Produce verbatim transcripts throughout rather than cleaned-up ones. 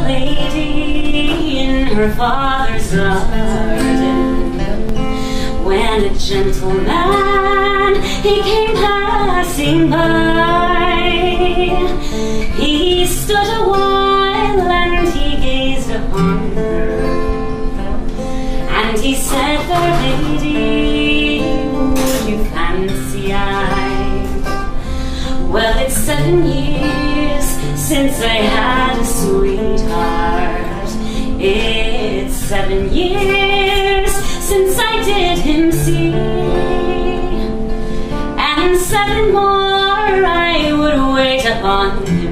a lady in her father's garden, when a gentleman he came passing by. He stood a while and he gazed upon her, and he said, "Fair lady, would you fancy I? Well, it's seven years since I had a sweetheart. It's seven years since I did him see, and seven more I would wait upon him.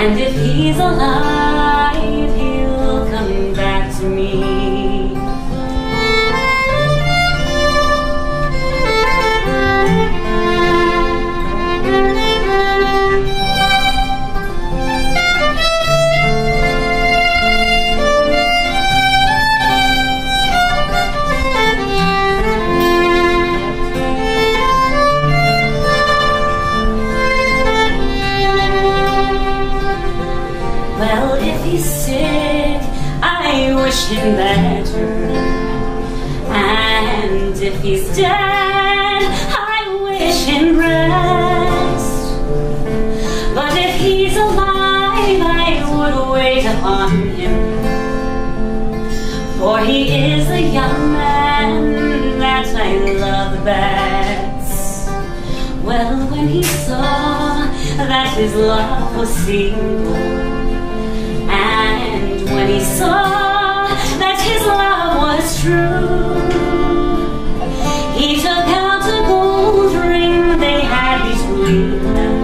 And if he's alive, he'll come back to me." Well, if he's sick, I wish him better, and if he's dead, I wish him rest. But if he's alive, I would wait upon him, for he is a young man that I love best. Well, when he saw that his love was single, and when he saw that his love was true, he took out a gold ring they had between them.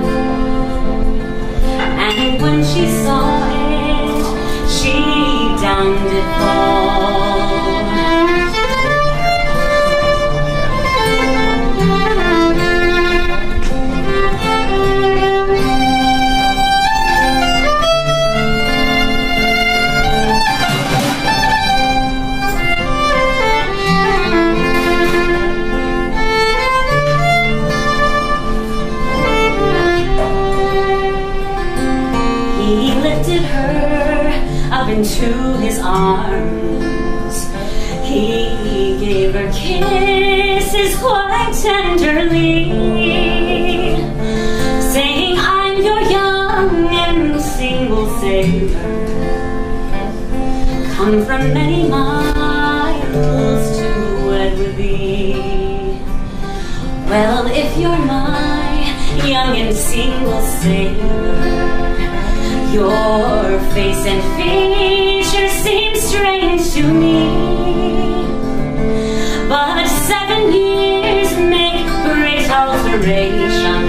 And when she saw it, she downed it all. Into his arms, he gave her kisses quite tenderly, saying, "I'm your young and single sailor, come from many miles to wed with thee. Well, if you're my young and single sailor, your face and features seem strange to me, but seven years make great alteration.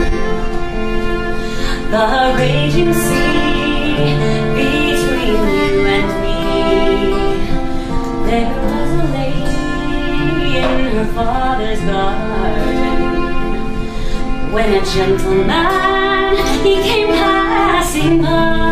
The raging sea between you and me. There was a lady in her father's garden, when a gentleman he came passing by.